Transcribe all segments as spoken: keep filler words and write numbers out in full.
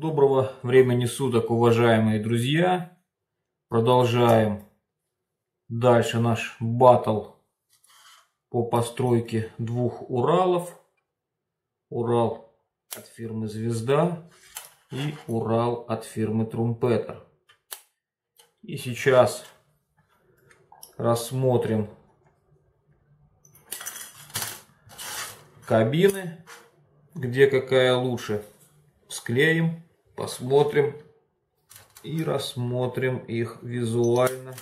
Доброго времени суток, уважаемые друзья. Продолжаем дальше наш баттл по постройке двух Уралов. Урал от фирмы Звезда и Урал от фирмы Трумпетер. И сейчас рассмотрим кабины, где какая лучше. Склеим, посмотрим и рассмотрим их визуально,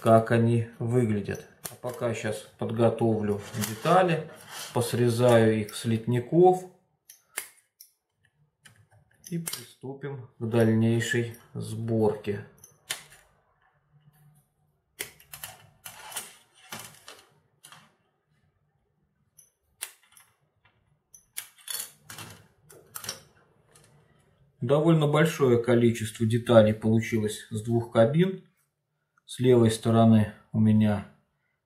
как они выглядят. А пока сейчас подготовлю детали, посрезаю их с литников и приступим к дальнейшей сборке. Довольно большое количество деталей получилось с двух кабин. С левой стороны у меня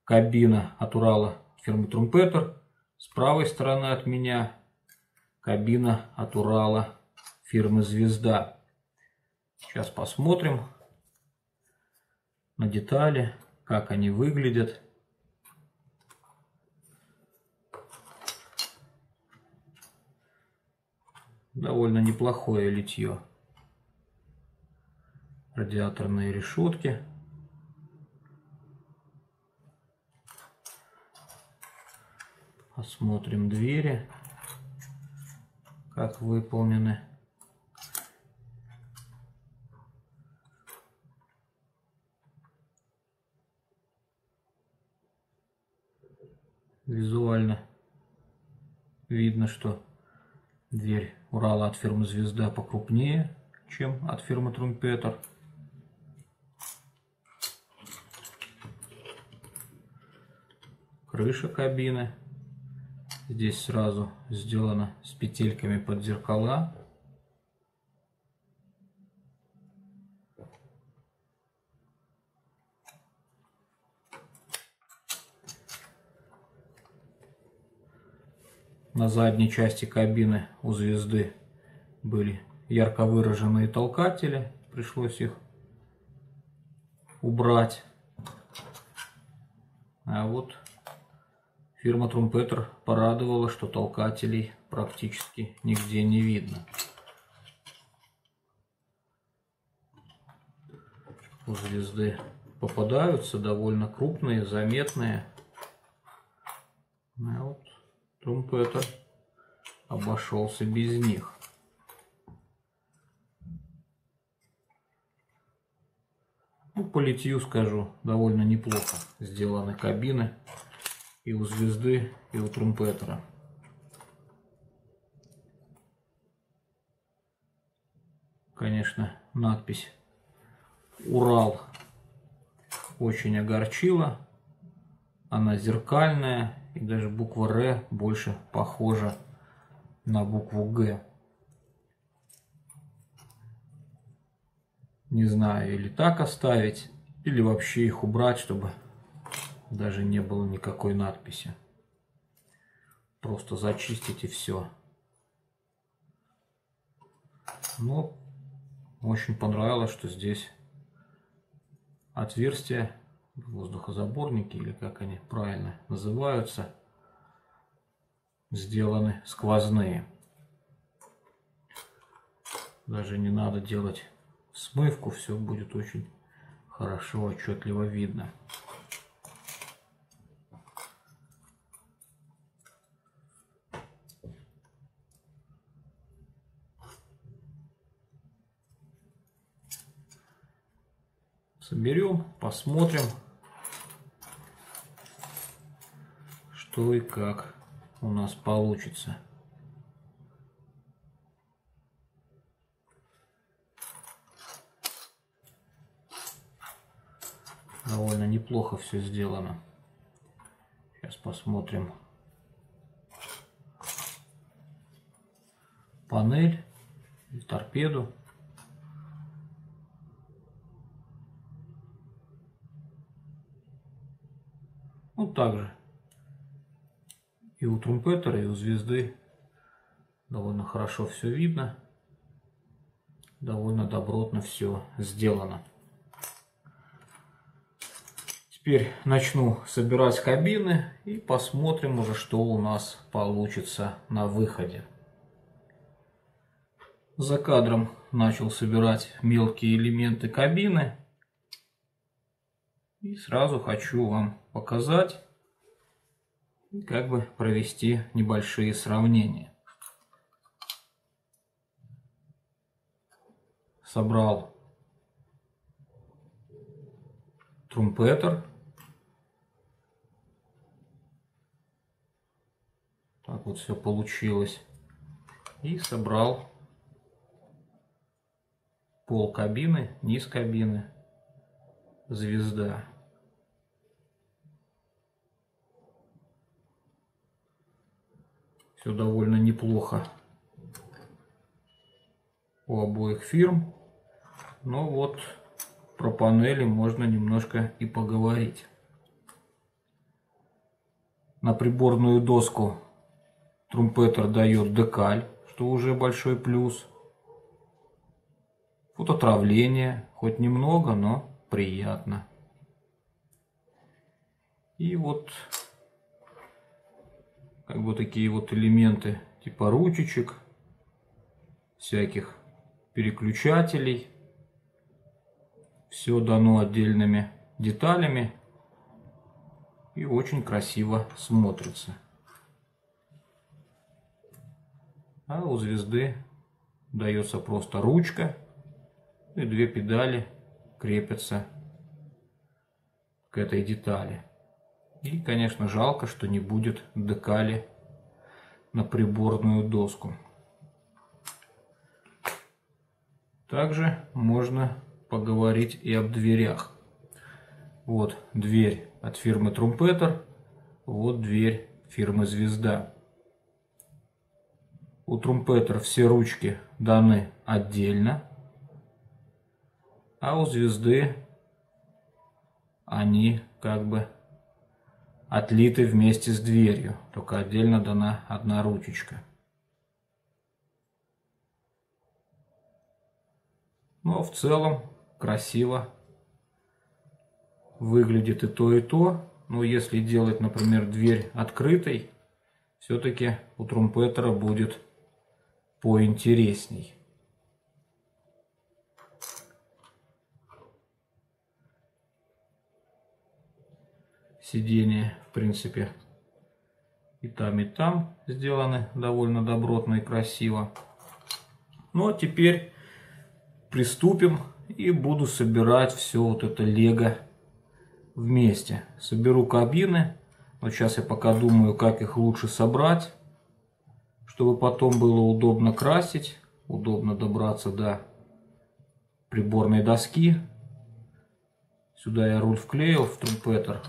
кабина от Урала фирмы Трумпетер. С правой стороны от меня кабина от Урала фирмы Звезда. Сейчас посмотрим на детали, как они выглядят. Довольно неплохое литье. Радиаторные решетки. Посмотрим двери, как выполнены. Визуально видно, что дверь Урала от фирмы Звезда покрупнее, чем от фирмы Трумпетер. Крыша кабины. Здесь сразу сделано с петельками под зеркала. На задней части кабины у Звезды были ярко выраженные толкатели. Пришлось их убрать. А вот фирма Трумпетер порадовала, что толкателей практически нигде не видно. У Звезды попадаются довольно крупные, заметные. А вот Трумпетер обошелся без них. Ну, по литью скажу, довольно неплохо сделаны кабины и у Звезды, и у Трумпетера. Конечно, надпись «Урал» очень огорчила. Она зеркальная. И даже буква «Р» больше похожа на букву «Г». Не знаю, или так оставить, или вообще их убрать, чтобы даже не было никакой надписи. Просто зачистить и все. Но очень понравилось, что здесь отверстие. Воздухозаборники, или как они правильно называются, сделаны сквозные. Даже не надо делать смывку, все будет очень хорошо, отчетливо видно. Соберем, посмотрим, что и как у нас получится. Довольно неплохо все сделано. Сейчас посмотрим панель, торпеду. Ну, также и у Трумпетера, и у Звезды довольно хорошо все видно. довольно добротно все сделано. Теперь начну собирать кабины и посмотрим уже, что у нас получится на выходе. За кадром начал собирать мелкие элементы кабины. И сразу хочу вам показать и как бы провести небольшие сравнения. Собрал Трумпетер. Так вот все получилось. И собрал пол кабины, низ кабины, Звезда. Все довольно неплохо у обоих фирм. Но вот про панели можно немножко и поговорить. На приборную доску Трумпетер дает декаль, что уже большой плюс. Фототравление, хоть немного, но приятно. И вот как бы такие вот элементы типа ручечек, всяких переключателей. Все дано отдельными деталями и очень красиво смотрится. А у Звезды дается просто ручка. И две педали крепятся к этой детали. И, конечно, жалко, что не будет декали на приборную доску. Также можно поговорить и об дверях. Вот дверь от фирмы Трумпетер, вот дверь фирмы Звезда. У Трумпетер все ручки даны отдельно. А у Звезды они как бы отлиты вместе с дверью, только отдельно дана одна ручечка. Но в целом красиво выглядит и то, и то. Но если делать, например, дверь открытой, все-таки у Трумпетера будет поинтересней. Сиденья, в принципе, и там, и там сделаны довольно добротно и красиво. Ну а теперь приступим и буду собирать все вот это лего вместе. Соберу кабины, но сейчас я пока думаю, как их лучше собрать, чтобы потом было удобно красить, удобно добраться до приборной доски. Сюда я руль вклеил в Трумпетер.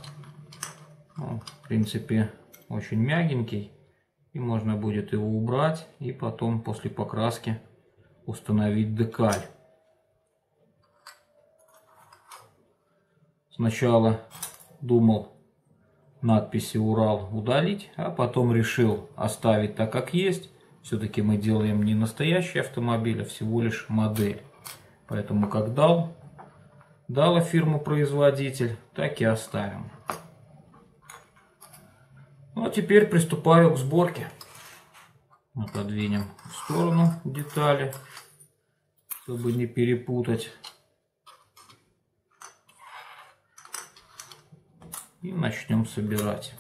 Он, в принципе, очень мягенький, и можно будет его убрать и потом после покраски установить декаль. Сначала думал надписи «Урал» удалить, а потом решил оставить так, как есть. Все-таки мы делаем не настоящий автомобиль, а всего лишь модель. Поэтому как дал, дала фирма-производитель, так и оставим. Ну а теперь приступаю к сборке. Отодвинем в сторону детали, чтобы не перепутать. И начнем собирать.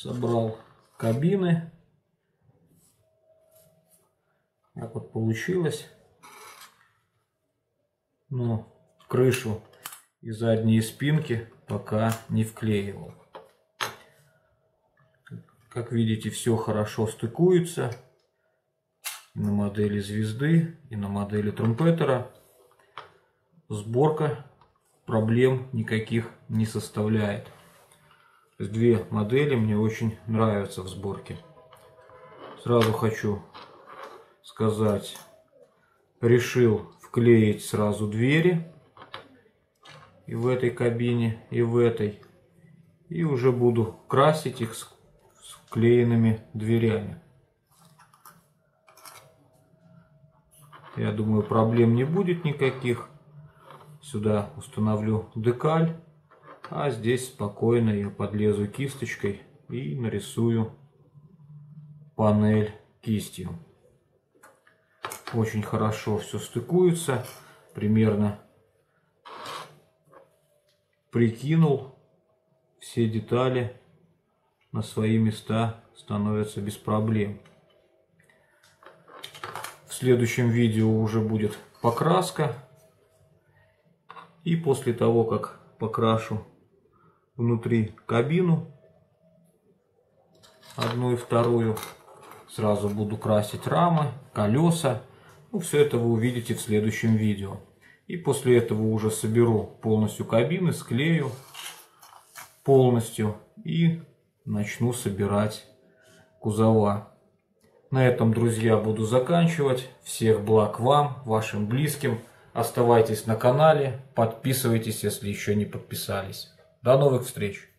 собрал кабины. Так вот получилось. Но крышу и задние спинки пока не вклеивал. Как видите, все хорошо стыкуется. И на модели Звезды, и на модели Трумпетера. Сборка проблем никаких не составляет. Две модели мне очень нравятся в сборке. Сразу хочу сказать, решил вклеить сразу двери и в этой кабине, и в этой. И уже буду красить их с вклеенными дверями. Я думаю, проблем не будет никаких. Сюда установлю декаль, а здесь спокойно я подлезу кисточкой и нарисую панель кистью. Очень хорошо все стыкуется. Примерно прикинул, все детали на свои места становятся без проблем. В следующем видео уже будет покраска. И после того, как покрашу внутри кабину, одну и вторую, сразу буду красить рамы, колеса. Ну, все это вы увидите в следующем видео. И после этого уже соберу полностью кабины, склею полностью и начну собирать кузова. На этом, друзья, буду заканчивать. Всех благ вам, вашим близким. Оставайтесь на канале, подписывайтесь, если еще не подписались. До новых встреч!